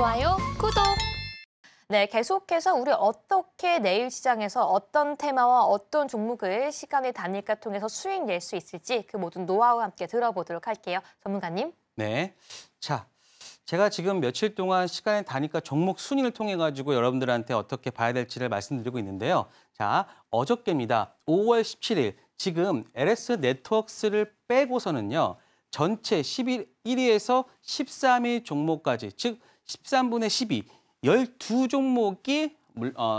좋아요, 구독! 네, 계속해서 우리 어떻게 내일 시장에서 어떤 테마와 어떤 종목을 시간의 단일가 통해서 수익 낼 수 있을지 그 모든 노하우와 함께 들어보도록 할게요. 전문가님. 네, 자, 제가 지금 며칠 동안 시간의 단일가 종목 순위를 통해 가지고 여러분들한테 어떻게 봐야 될지를 말씀드리고 있는데요. 자, 어저께입니다. 5월 17일 지금 LS네트웍스를 빼고서는요. 전체 1위에서 13위 종목까지, 즉 13분의 12, 12종목이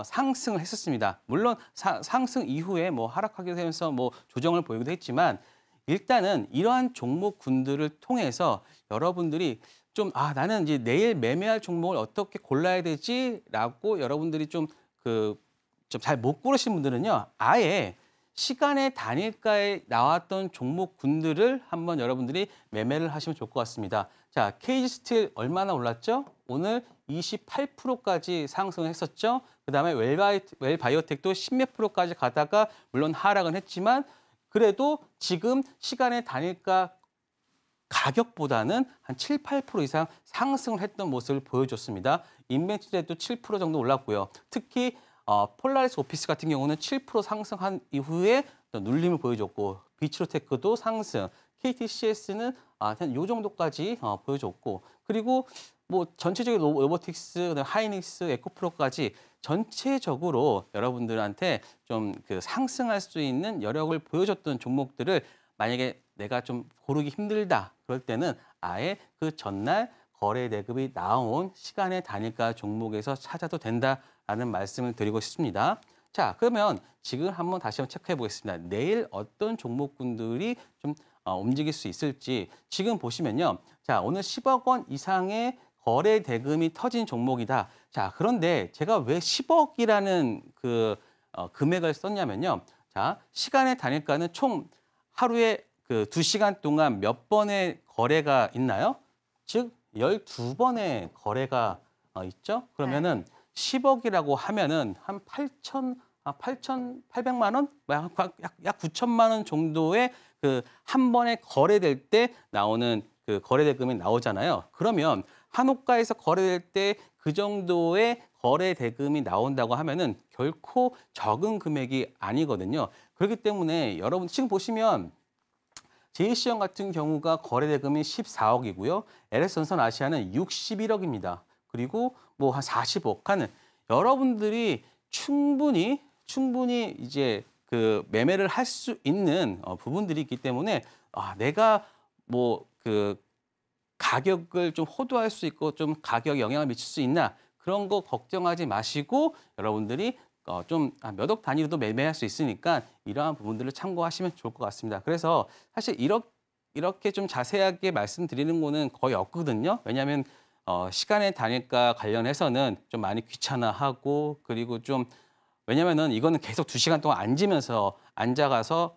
상승을 했었습니다. 물론 상승 이후에 뭐 하락하게 되면서 뭐 조정을 보이기도 했지만 일단은 이러한 종목군들을 통해서 여러분들이 좀 아, 나는 이제 내일 매매할 종목을 어떻게 골라야 되지라고 여러분들이 좀 잘 못 고르신 분들은요. 아예 시간의 단일가에 나왔던 종목군들을 한번 여러분들이 매매를 하시면 좋을 것 같습니다. 자, KG스틸 얼마나 올랐죠? 오늘 28%까지 상승했었죠. 그다음에 웰바이오텍도 10몇 프로까지 가다가 물론 하락은 했지만 그래도 지금 시간의 단일가 가격보다는 한 7, 8% 이상 상승을 했던 모습을 보여줬습니다. 인벤치도 7% 정도 올랐고요. 특히 폴라리스오피스 같은 경우는 7% 상승한 이후에 눌림을 보여줬고 비치로테크도 상승, KTCS는 한 요 정도까지 보여줬고 그리고 뭐 전체적인 로보틱스, 하이닉스, 에코프로까지 전체적으로 여러분들한테 좀 그 상승할 수 있는 여력을 보여줬던 종목들을 만약에 내가 좀 고르기 힘들다 그럴 때는 아예 그 전날 거래 대금이 나온 시간의 단일가 종목에서 찾아도 된다라는 말씀을 드리고 싶습니다. 자, 그러면 지금 한번 다시 한번 체크해 보겠습니다. 내일 어떤 종목군들이 좀 움직일 수 있을지 지금 보시면요. 자, 오늘 10억 원 이상의 거래 대금이 터진 종목이다. 자, 그런데 제가 왜 10억이라는 그 금액을 썼냐면요. 자, 시간의 단일가는 총 하루에 그 2시간 동안 몇 번의 거래가 있나요? 즉 12번의 거래가 있죠. 그러면은 10억이라고 하면은 한 8,800만 원, 약 9천만 원 정도의 그 한 번에 거래될 때 나오는 그 거래 대금이 나오잖아요. 그러면 한호가에서 거래될 때 그 정도의 거래 대금이 나온다고 하면은 결코 적은 금액이 아니거든요. 그렇기 때문에 여러분 지금 보시면 제이씨형 같은 경우가 거래 대금이 14억이고요. LS전선아시아는 61억입니다. 그리고 뭐 한 40억 하는 여러분들이 충분히 이제 그 매매를 할 수 있는 부분들이 있기 때문에 아, 내가 뭐 그 가격을 좀 호도할 수 있고 좀 가격에 영향을 미칠 수 있나 그런 거 걱정하지 마시고 여러분들이 좀 몇 억 단위로도 매매할 수 있으니까 이러한 부분들을 참고하시면 좋을 것 같습니다. 그래서 사실 이렇게 좀 자세하게 말씀드리는 거는 거의 없거든요. 왜냐하면 시간의 단일가 관련해서는 좀 많이 귀찮아하고 그리고 좀 왜냐면은 이거는 계속 2시간 동안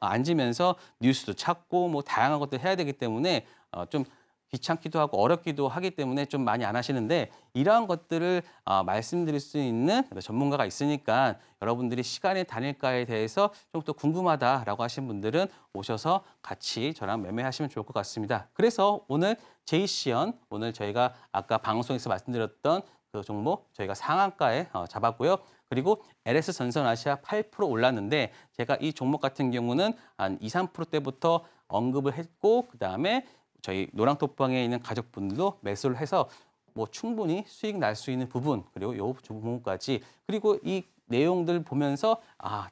앉으면서 뉴스도 찾고 뭐 다양한 것도 해야 되기 때문에 좀 귀찮기도 하고 어렵기도 하기 때문에 좀 많이 안 하시는데 이러한 것들을 말씀드릴 수 있는 전문가가 있으니까 여러분들이 시간의 단일가에 대해서 좀 더 궁금하다라고 하신 분들은 오셔서 같이 저랑 매매하시면 좋을 것 같습니다. 그래서 오늘 제이씨형 오늘 저희가 아까 방송에서 말씀드렸던 그 종목 저희가 상한가에 잡았고요. 그리고 LS전선아시아 8% 올랐는데 제가 이 종목 같은 경우는 한 2, 3%대부터 언급을 했고 그다음에 저희 노랑톡방에 있는 가족분들도 매수를 해서 뭐 충분히 수익 날 수 있는 부분 그리고 요 부분까지 그리고 이 내용들 보면서 아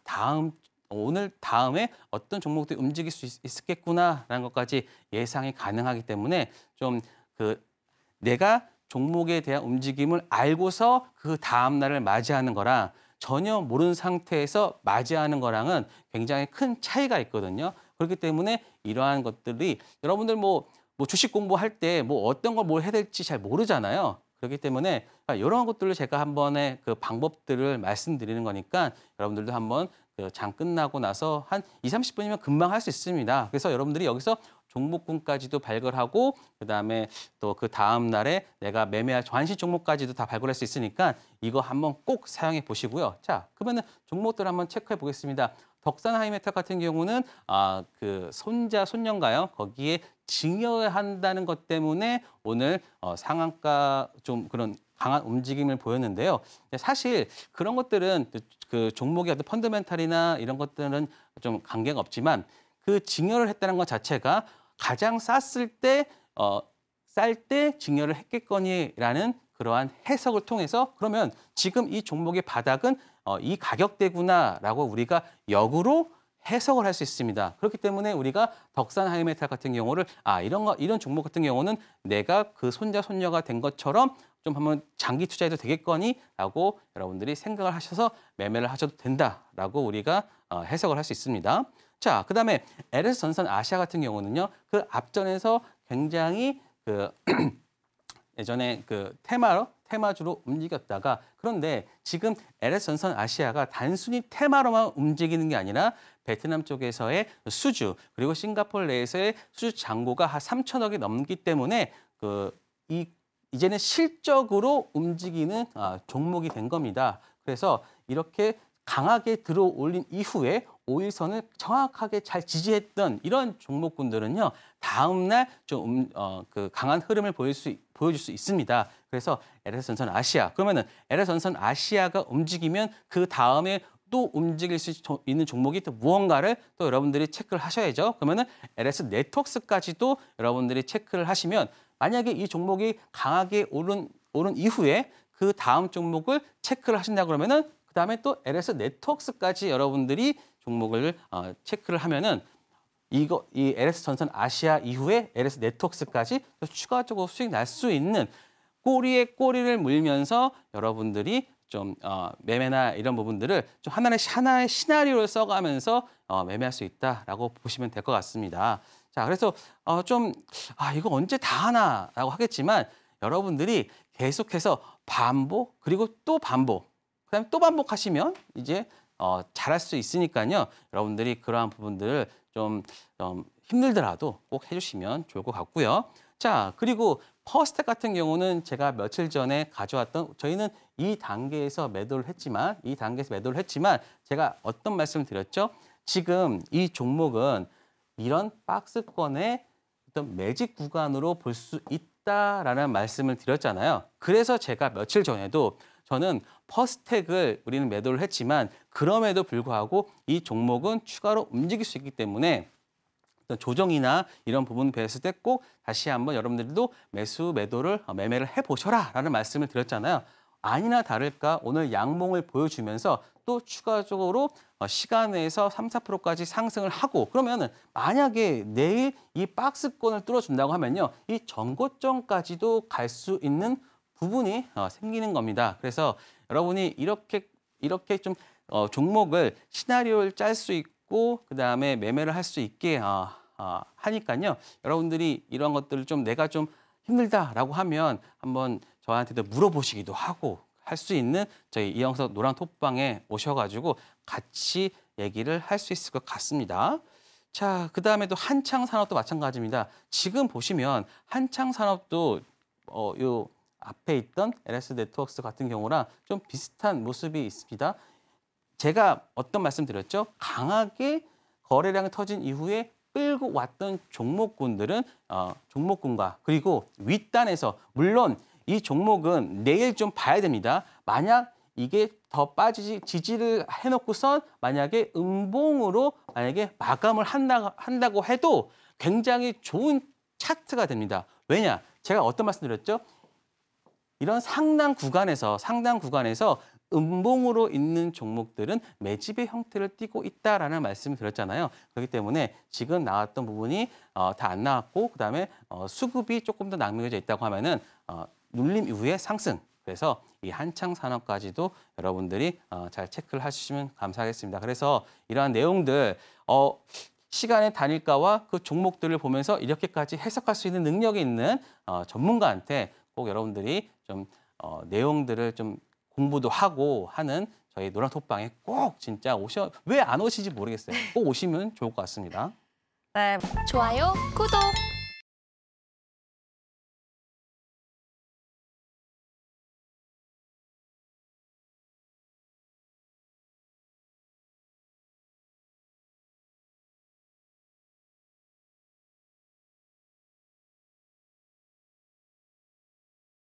다음에 어떤 종목들이 움직일 수 있겠구나라는 것까지 예상이 가능하기 때문에 좀 그 내가 종목에 대한 움직임을 알고서 그 다음 날을 맞이하는 거랑 전혀 모르는 상태에서 맞이하는 거랑은 굉장히 큰 차이가 있거든요. 그렇기 때문에 이러한 것들이 여러분들 뭐 주식 공부할 때 뭐 어떤 걸 뭘 해야 될지 잘 모르잖아요. 그렇기 때문에 이런 것들을 제가 한 번에 그 방법들을 말씀드리는 거니까 여러분들도 한번 그 장 끝나고 나서 한 2, 30분이면 금방 할 수 있습니다. 그래서 여러분들이 여기서 종목군까지도 발굴하고 그다음에 또 그 다음 날에 내가 매매할 관심 종목까지도 다 발굴할 수 있으니까 이거 한번 꼭 사용해 보시고요. 자, 그러면은 종목들 한번 체크해 보겠습니다. 덕산하이메탈 같은 경우는 그 손자 손녀인가요? 거기에 증여한다는 것 때문에 오늘 상한가 좀 그런 강한 움직임을 보였는데요. 사실 그런 것들은 그 종목의 어떤 펀더멘탈이나 이런 것들은 좀 관계가 없지만 그 증여를 했다는 것 자체가 가장 쌌을 때 쌀 때 증여를 했겠거니라는 그러한 해석을 통해서 그러면 지금 이 종목의 바닥은 이 가격대구나라고 우리가 역으로 해석을 할 수 있습니다. 그렇기 때문에 우리가 덕산하이메탈 같은 경우를 이런 종목 같은 경우는 내가 그 손자 손녀가 된 것처럼 좀 한번 장기 투자해도 되겠거니라고 여러분들이 생각을 하셔서 매매를 하셔도 된다라고 우리가 해석을 할 수 있습니다. 자, 그다음에 LS전선 아시아 같은 경우는요. 그 앞전에서 굉장히 예전에 그 테마주로 움직였다가 그런데 지금 LS전선 아시아가 단순히 테마로만 움직이는 게 아니라 베트남 쪽에서의 수주 그리고 싱가포르 내에서의 수주 잔고가 한 3,000억이 넘기 때문에 이제는 실적으로 움직이는 종목이 된 겁니다. 그래서 이렇게 강하게 들어올린 이후에 5일선을 정확하게 잘 지지했던 이런 종목군들은요. 다음날 좀 그 강한 흐름을 보여줄 수 있습니다. 그래서 LS전선 아시아, 그러면은 LS전선 아시아가 움직이면 그 다음에 또 움직일 수 있는 종목이 또 무언가를 또 여러분들이 체크를 하셔야죠. 그러면은 LS네트웍스까지도 여러분들이 체크를 하시면 만약에 이 종목이 강하게 오른 이후에 그 다음 종목을 체크를 하신다 그러면은 그 다음에 또 LS네트웍스까지 여러분들이 종목을 체크를 하면은 이 LS전선 아시아 이후에 LS네트웍스까지 추가적으로 수익 날 수 있는 꼬리에 꼬리를 물면서 여러분들이 좀 매매나 이런 부분들을 좀 하나의 시나리오를 써가면서 매매할 수 있다라고 보시면 될 것 같습니다. 자, 그래서 이거 언제 다 하나라고 하겠지만 여러분들이 계속해서 반복 그리고 또 반복 그다음에 또 반복하시면 이제 잘할 수 있으니까요. 여러분들이 그러한 부분들을 좀 힘들더라도 꼭 해주시면 좋을 것 같고요. 자, 그리고 퍼스텍 같은 경우는 제가 며칠 전에 가져왔던 저희는 이 단계에서 매도를 했지만 제가 어떤 말씀을 드렸죠? 지금 이 종목은 이런 박스권의 어떤 매직 구간으로 볼 수 있다라는 말씀을 드렸잖아요. 그래서 제가 며칠 전에도 저는 퍼스텍을 우리는 매도를 했지만 그럼에도 불구하고 이 종목은 추가로 움직일 수 있기 때문에 조정이나 이런 부분 뵀을 때 꼭 다시 한번 여러분들도 매매를 해보셔라 라는 말씀을 드렸잖아요. 아니나 다를까 오늘 양봉을 보여주면서 또 추가적으로 시간 내에서 3, 4%까지 상승을 하고 그러면은 만약에 내일 이 박스권을 뚫어준다고 하면요. 이 전고점까지도 갈 수 있는 부분이 생기는 겁니다. 그래서 여러분이 이렇게 좀 종목을 시나리오를 짤 수 있고 그다음에 매매를 할 수 있게 하니까요. 여러분들이 이런 것들을 좀 내가 좀 힘들다라고 하면 한번 저한테도 물어보시기도 하고 할 수 있는 저희 이형석 노랑 톡방에 오셔가지고 같이 얘기를 할 수 있을 것 같습니다. 자, 그다음에 또 한창 산업도 마찬가지입니다. 지금 보시면 한창 산업도 요 앞에 있던 LS네트웍스 같은 경우랑 좀 비슷한 모습이 있습니다. 제가 어떤 말씀 드렸죠? 강하게 거래량이 터진 이후에 끌고 왔던 종목군들은 종목군과 그리고 윗단에서 물론 이 종목은 내일 좀 봐야 됩니다. 만약 이게 더 빠지지 지지를 해놓고선 만약에 음봉으로 만약에 마감을 한다고 해도 굉장히 좋은 차트가 됩니다. 왜냐? 제가 어떤 말씀 드렸죠? 이런 상단 구간에서 음봉으로 있는 종목들은 매집의 형태를 띠고 있다라는 말씀을 드렸잖아요. 그렇기 때문에 지금 나왔던 부분이 다 안 나왔고 그다음에 수급이 조금 더 낭비되어 있다고 하면은 눌림 이후에 상승. 그래서 이 한창 산업까지도 여러분들이 잘 체크를 하시면 감사하겠습니다. 그래서 이러한 내용들 시간의 단일가와 그 종목들을 보면서 이렇게까지 해석할 수 있는 능력이 있는 전문가한테 꼭 여러분들이 좀 내용들을 좀 공부도 하고 하는 저희 노랑톡방에 꼭 진짜 왜 안 오시지 모르겠어요. 꼭 오시면 좋을 것 같습니다. 네. 좋아요, 구독!